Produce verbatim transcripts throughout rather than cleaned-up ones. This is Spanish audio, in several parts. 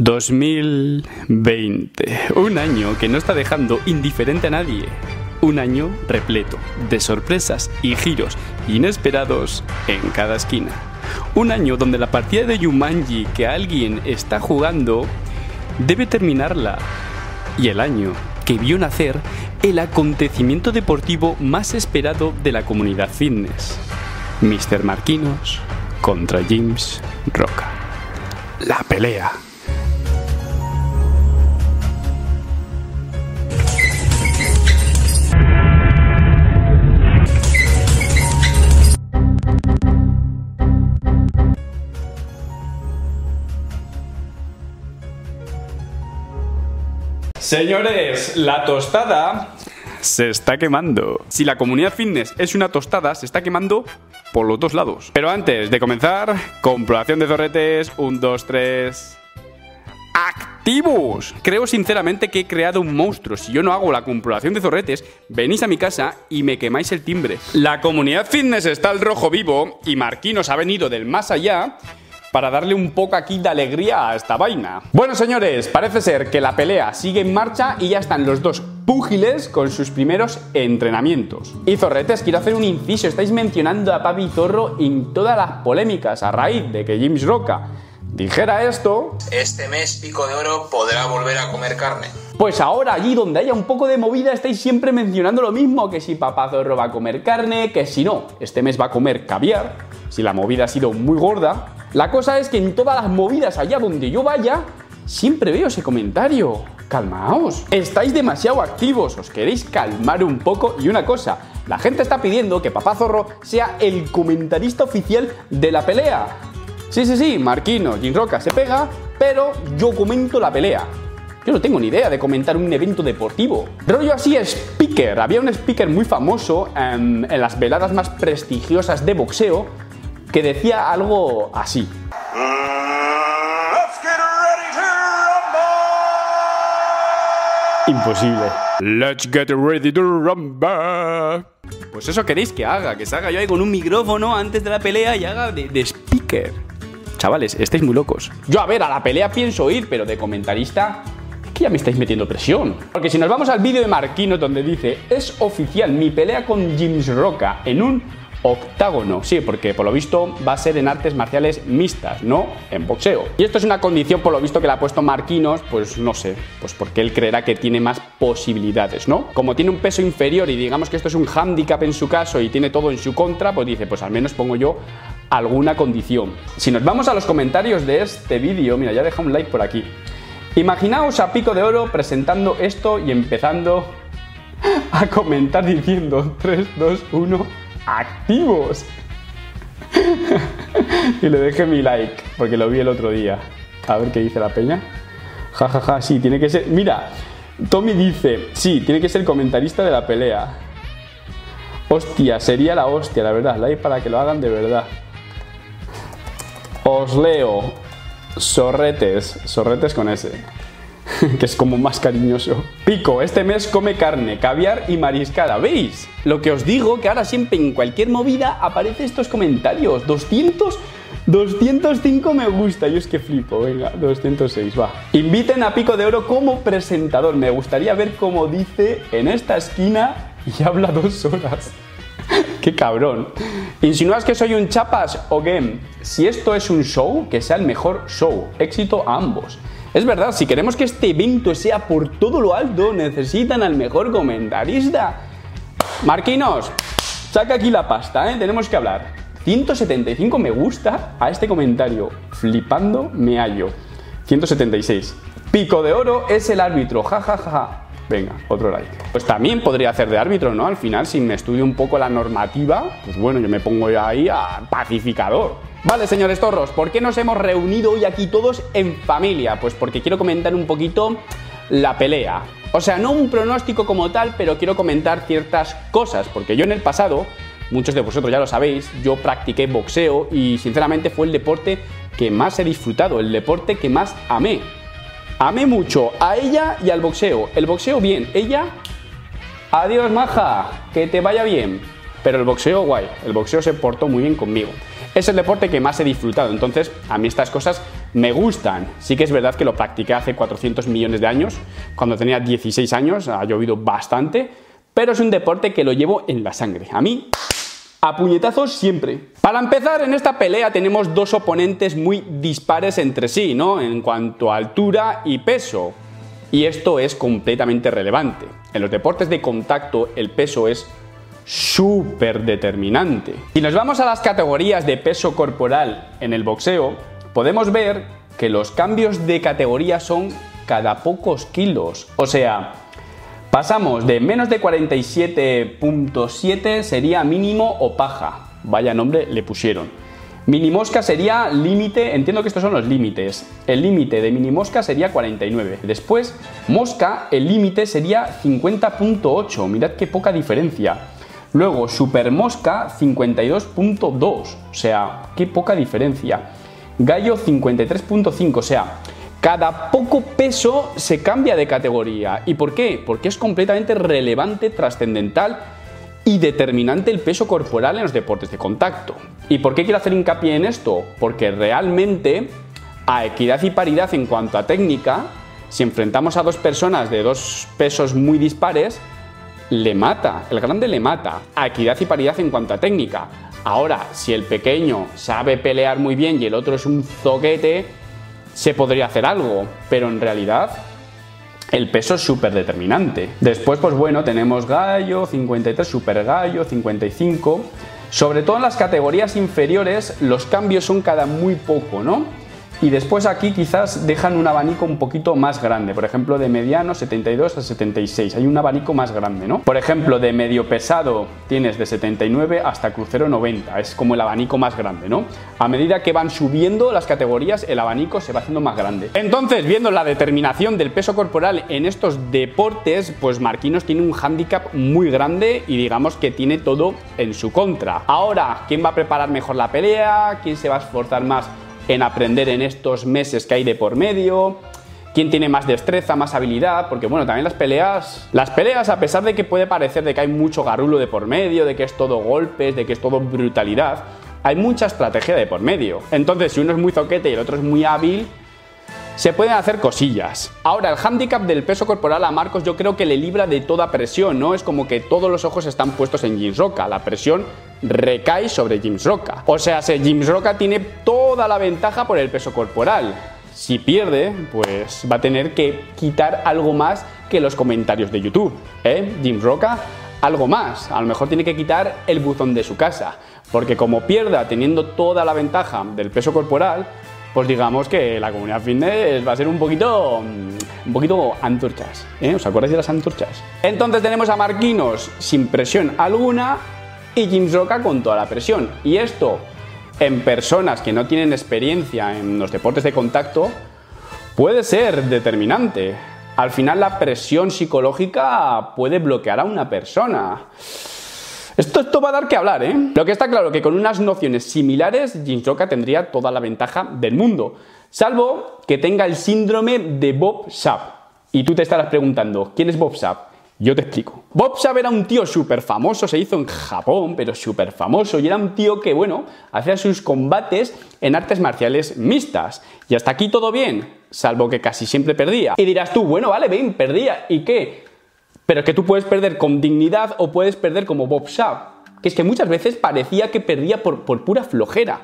dos mil veinte, un año que no está dejando indiferente a nadie, un año repleto de sorpresas y giros inesperados en cada esquina, un año donde la partida de Jumanji que alguien está jugando debe terminarla, y el año que vio nacer el acontecimiento deportivo más esperado de la comunidad fitness, Mistermarkinos contra James Roca, la pelea. Señores, la tostada se está quemando. Si la comunidad fitness es una tostada, se está quemando por los dos lados. Pero antes de comenzar, comprobación de zorretes, uno, dos, tres... ¡Activos! Creo sinceramente que he creado un monstruo. Si yo no hago la comprobación de zorretes, venís a mi casa y me quemáis el timbre. La comunidad fitness está al rojo vivo y Markinos ha venido del más allá para darle un poco aquí de alegría a esta vaina. Bueno, señores, parece ser que la pelea sigue en marcha y ya están los dos púgiles con sus primeros entrenamientos. Y zorretes, quiero hacer un inciso. Estáis mencionando a Papi Zorro en todas las polémicas a raíz de que James Roca dijera esto. Este mes Pico de Oro podrá volver a comer carne. Pues ahora allí donde haya un poco de movida estáis siempre mencionando lo mismo, que si Papá Zorro va a comer carne, que si no, este mes va a comer caviar, si la movida ha sido muy gorda. La cosa es que en todas las movidas allá donde yo vaya, siempre veo ese comentario. Calmaos, estáis demasiado activos, os queréis calmar un poco. Y una cosa, la gente está pidiendo que Papá Zorro sea el comentarista oficial de la pelea. Sí, sí, sí, Markinos, Jim Roca se pega, pero yo comento la pelea. Yo no tengo ni idea de comentar un evento deportivo. Rollo así, speaker. Había un speaker muy famoso en, en las veladas más prestigiosas de boxeo que decía algo así. Imposible. Let's get ready to rumble. Pues eso queréis que haga, que salga yo ahí con un micrófono antes de la pelea y haga de, de speaker. Chavales, estáis muy locos. Yo, a ver, a la pelea pienso ir, pero de comentarista... Ya me estáis metiendo presión. Porque si nos vamos al vídeo de Markinos donde dice: es oficial mi pelea con James Roca en un octágono. Sí, porque por lo visto va a ser en artes marciales mixtas, no en boxeo. Y esto es una condición por lo visto que le ha puesto Markinos, pues no sé, pues porque él creerá que tiene más posibilidades, ¿no? Como tiene un peso inferior y digamos que esto es un hándicap en su caso y tiene todo en su contra, pues dice, pues al menos pongo yo alguna condición. Si nos vamos a los comentarios de este vídeo, mira, ya deja un like por aquí. Imaginaos a Pico de Oro presentando esto y empezando a comentar diciendo tres, dos, uno, ¡activos! Y le dejé mi like, porque lo vi el otro día. A ver qué dice la peña. Ja, ja, ja, sí, tiene que ser... Mira, Tommy dice, sí, tiene que ser el comentarista de la pelea. Hostia, sería la hostia, la verdad, like para que lo hagan de verdad. Os leo... Sorretes, sorretes con ese, que es como más cariñoso. Pico, este mes come carne, caviar y mariscada, ¿veis? Lo que os digo, que ahora siempre en cualquier movida aparecen estos comentarios. Doscientos, doscientos cinco me gusta, yo es que flipo, venga, doscientos seis, va. Inviten a Pico de Oro como presentador, me gustaría ver cómo dice en esta esquina y habla dos horas. ¡Qué cabrón! ¿Insinúas que soy un chapas o qué? Si esto es un show, que sea el mejor show. Éxito a ambos. Es verdad, si queremos que este evento sea por todo lo alto, necesitan al mejor comentarista. Markinos, saca aquí la pasta, ¿eh? Tenemos que hablar. ciento setenta y cinco me gusta a este comentario. Flipando me hallo. ciento setenta y seis. Pico de Oro es el árbitro. Ja, ja, ja, ja. Venga, otro like. Pues también podría hacer de árbitro, ¿no? Al final, si me estudio un poco la normativa, pues bueno, yo me pongo ya ahí a pacificador. Vale, señores torros, ¿por qué nos hemos reunido hoy aquí todos en familia? Pues porque quiero comentar un poquito la pelea. O sea, no un pronóstico como tal, pero quiero comentar ciertas cosas, porque yo en el pasado, muchos de vosotros ya lo sabéis, yo practiqué boxeo y sinceramente fue el deporte que más he disfrutado, el deporte que más amé. Amé mucho a ella y al boxeo. El boxeo bien, ella... Adiós, maja, que te vaya bien. Pero el boxeo guay, el boxeo se portó muy bien conmigo. es el deporte que más he disfrutado. Entonces, a mí estas cosas me gustan. Sí que es verdad que lo practiqué hace cuatrocientos millones de años, cuando tenía dieciséis años, ha llovido bastante, pero es un deporte que lo llevo en la sangre. A mí, a puñetazos siempre. Para empezar, en esta pelea tenemos dos oponentes muy dispares entre sí, ¿no? En cuanto a altura y peso. Y esto es completamente relevante. En los deportes de contacto, el peso es súper determinante. Si nos vamos a las categorías de peso corporal en el boxeo, podemos ver que los cambios de categoría son cada pocos kilos. O sea, pasamos de menos de cuarenta y siete punto siete sería mínimo o paja. Vaya nombre le pusieron. Minimosca sería límite, entiendo que estos son los límites. El límite de minimosca sería cuarenta y nueve. Después, mosca, el límite sería cincuenta punto ocho. Mirad qué poca diferencia. Luego, supermosca, cincuenta y dos punto dos. O sea, qué poca diferencia. Gallo, cincuenta y tres punto cinco. O sea, cada poco peso se cambia de categoría. ¿Y por qué? Porque es completamente relevante, trascendental y determinante el peso corporal en los deportes de contacto. ¿Y por qué quiero hacer hincapié en esto? Porque realmente, a equidad y paridad en cuanto a técnica, si enfrentamos a dos personas de dos pesos muy dispares, le mata, el grande le mata. A equidad y paridad en cuanto a técnica. Ahora, si el pequeño sabe pelear muy bien y el otro es un zoquete, se podría hacer algo, pero en realidad el peso es súper determinante. Después, pues bueno, tenemos gallo, cincuenta y tres, super gallo, cincuenta y cinco. Sobre todo en las categorías inferiores, los cambios son cada muy poco, ¿no? Y después aquí quizás dejan un abanico un poquito más grande. Por ejemplo, de mediano setenta y dos a setenta y seis. Hay un abanico más grande, ¿no? Por ejemplo, de medio pesado tienes de setenta y nueve hasta crucero noventa. Es como el abanico más grande, ¿no? A medida que van subiendo las categorías, el abanico se va haciendo más grande. Entonces, viendo la determinación del peso corporal en estos deportes, pues Markinos tiene un hándicap muy grande y digamos que tiene todo en su contra. Ahora, ¿quién va a preparar mejor la pelea? ¿Quién se va a esforzar más en aprender en estos meses que hay de por medio? ¿Quién tiene más destreza, más habilidad? Porque bueno, también las peleas... Las peleas, a pesar de que puede parecer de que hay mucho garrulo de por medio, de que es todo golpes, de que es todo brutalidad, hay mucha estrategia de por medio. Entonces, si uno es muy zoquete y el otro es muy hábil, se pueden hacer cosillas. Ahora, el hándicap del peso corporal a Marcos yo creo que le libra de toda presión, ¿no? Es como que todos los ojos están puestos en Gymsroka. La presión recae sobre Gymsroka. O sea, si Gymsroka tiene toda la ventaja por el peso corporal. Si pierde, pues va a tener que quitar algo más que los comentarios de YouTube. ¿Eh? Gymsroka, algo más. A lo mejor tiene que quitar el buzón de su casa. Porque como pierda teniendo toda la ventaja del peso corporal, pues digamos que la comunidad fitness va a ser un poquito, un poquito antorchas, ¿eh? ¿Os acordáis de las antorchas? Entonces tenemos a Markinos sin presión alguna y Gymsroka con toda la presión. Y esto, en personas que no tienen experiencia en los deportes de contacto, puede ser determinante. Al final la presión psicológica puede bloquear a una persona. Esto, esto va a dar que hablar, ¿eh? Lo que está claro que con unas nociones similares, Gymsroka tendría toda la ventaja del mundo, salvo que tenga el síndrome de Bob Sapp. Y tú te estarás preguntando, ¿quién es Bob Sapp? Yo te explico. Bob Sapp era un tío súper famoso, se hizo en Japón, pero súper famoso, y era un tío que, bueno, hacía sus combates en artes marciales mixtas. Y hasta aquí todo bien, salvo que casi siempre perdía. Y dirás tú, bueno, vale, bien, perdía, ¿y qué? Pero que tú puedes perder con dignidad o puedes perder como Bob Sapp, que es que muchas veces parecía que perdía por, por pura flojera.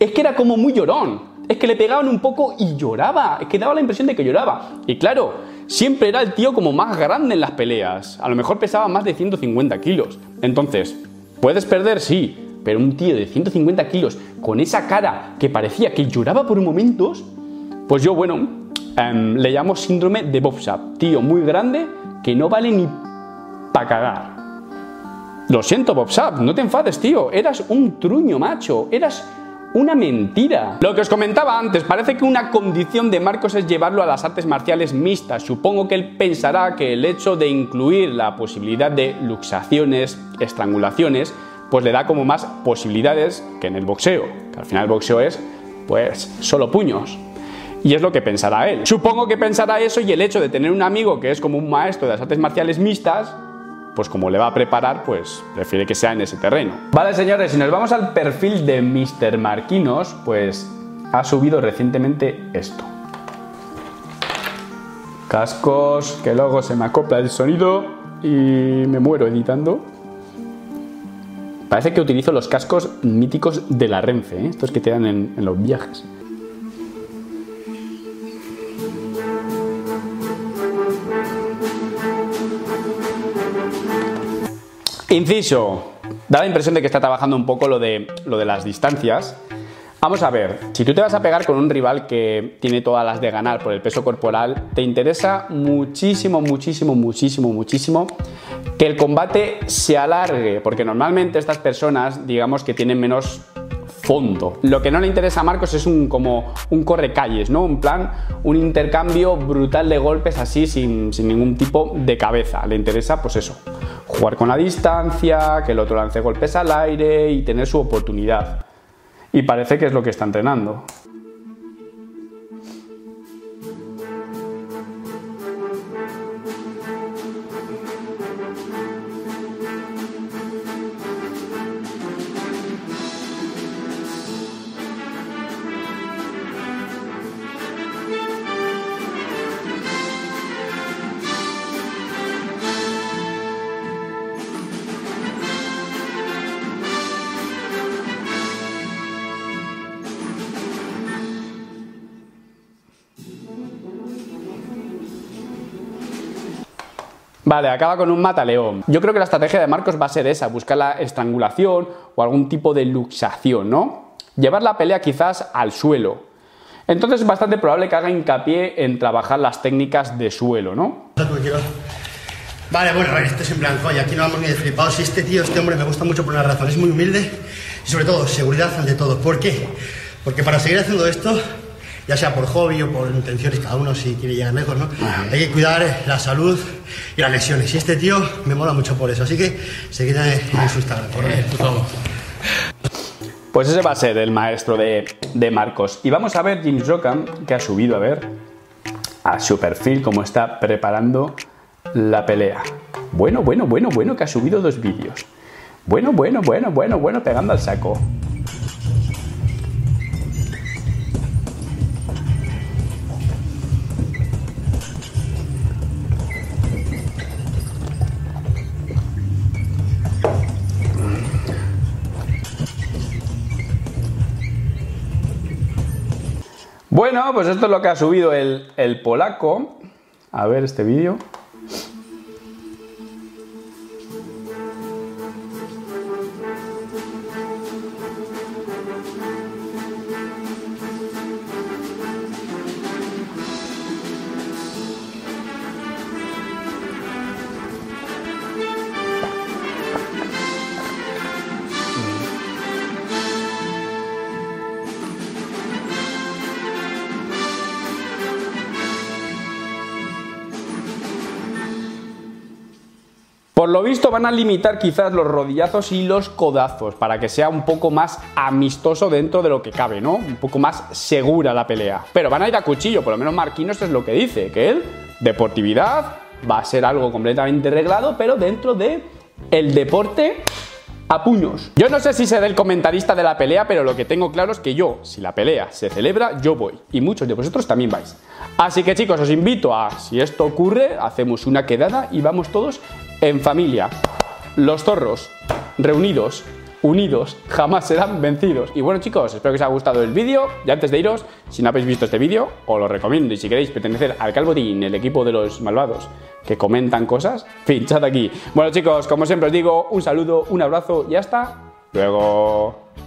Es que era como muy llorón, es que le pegaban un poco y lloraba, es que daba la impresión de que lloraba. Y claro, siempre era el tío como más grande en las peleas, a lo mejor pesaba más de ciento cincuenta kilos. Entonces, ¿puedes perder? Sí. Pero un tío de ciento cincuenta kilos, con esa cara que parecía que lloraba por momentos, pues yo, bueno, um, le llamo síndrome de Bob Sapp. Tío muy grande que no vale ni pa' cagar. Lo siento, Bob Sapp, no te enfades, tío. Eras un truño, macho. Eras una mentira. Lo que os comentaba antes, parece que una condición de Marcos es llevarlo a las artes marciales mixtas. Supongo que él pensará que el hecho de incluir la posibilidad de luxaciones, estrangulaciones, pues le da como más posibilidades que en el boxeo, que al final el boxeo es, pues, solo puños. y es lo que pensará él. Supongo que pensará eso, y el hecho de tener un amigo que es como un maestro de las artes marciales mixtas, pues como le va a preparar, pues prefiere que sea en ese terreno. Vale, señores, si nos vamos al perfil de Mistermarkinos, pues ha subido recientemente esto. Cascos, que luego se me acopla el sonido y me muero editando. Parece que utilizo los cascos míticos de la Renfe, ¿eh? Estos que te dan en, en los viajes. Inciso, da la impresión de que está trabajando un poco lo de, lo de las distancias. Vamos a ver, si tú te vas a pegar con un rival que tiene todas las de ganar por el peso corporal, te interesa muchísimo, muchísimo, muchísimo, muchísimo que el combate se alargue, porque normalmente estas personas, digamos que tienen menos fondo. Lo que no le interesa a Marcos es un como un correcalles, ¿no? Un plan, un intercambio brutal de golpes así sin, sin ningún tipo de cabeza. Le interesa, pues eso, jugar con la distancia, que el otro lance golpes al aire y tener su oportunidad. Y parece que es lo que está entrenando. Vale, acaba con un mataleón. Yo creo que la estrategia de Marcos va a ser esa, buscar la estrangulación o algún tipo de luxación, ¿no? Llevar la pelea quizás al suelo. Entonces es bastante probable que haga hincapié en trabajar las técnicas de suelo, ¿no? Vale, bueno, a ver, esto es en blanco y aquí no vamos ni de flipados. Este tío, este hombre me gusta mucho por una razón, es muy humilde y sobre todo seguridad ante todo. ¿Por qué? Porque para seguir haciendo esto, ya sea por hobby o por intenciones, cada uno si quiere llegar mejor, ¿no? Ajá. Hay que cuidar la salud y las lesiones. Y este tío me mola mucho por eso, así que seguid en sus tardes, por él, por favor. Pues ese va a ser el maestro de, de Marcos. Y vamos a ver James Roca, que ha subido a ver a su perfil cómo está preparando la pelea. Bueno, bueno, bueno, bueno, que ha subido dos vídeos. Bueno, bueno, bueno, bueno, bueno, pegando al saco. Bueno, pues esto es lo que ha subido el, el polaco. A ver este vídeo. Por lo visto van a limitar quizás los rodillazos y los codazos para que sea un poco más amistoso dentro de lo que cabe, ¿no? Un poco más segura la pelea. Pero van a ir a cuchillo, por lo menos Markinos es lo que dice, que él, deportividad, va a ser algo completamente reglado, pero dentro de el deporte a puños. Yo no sé si seré el comentarista de la pelea, pero lo que tengo claro es que yo, si la pelea se celebra, yo voy. Y muchos de vosotros también vais. Así que chicos, os invito a, si esto ocurre, hacemos una quedada y vamos todos en familia. Los zorros reunidos, unidos, jamás serán vencidos. Y bueno chicos, espero que os haya gustado el vídeo. Y antes de iros, si no habéis visto este vídeo, os lo recomiendo. Y si queréis pertenecer al Calbotín, el equipo de los malvados que comentan cosas, pinchad aquí. Bueno chicos, como siempre os digo, un saludo, un abrazo y hasta luego.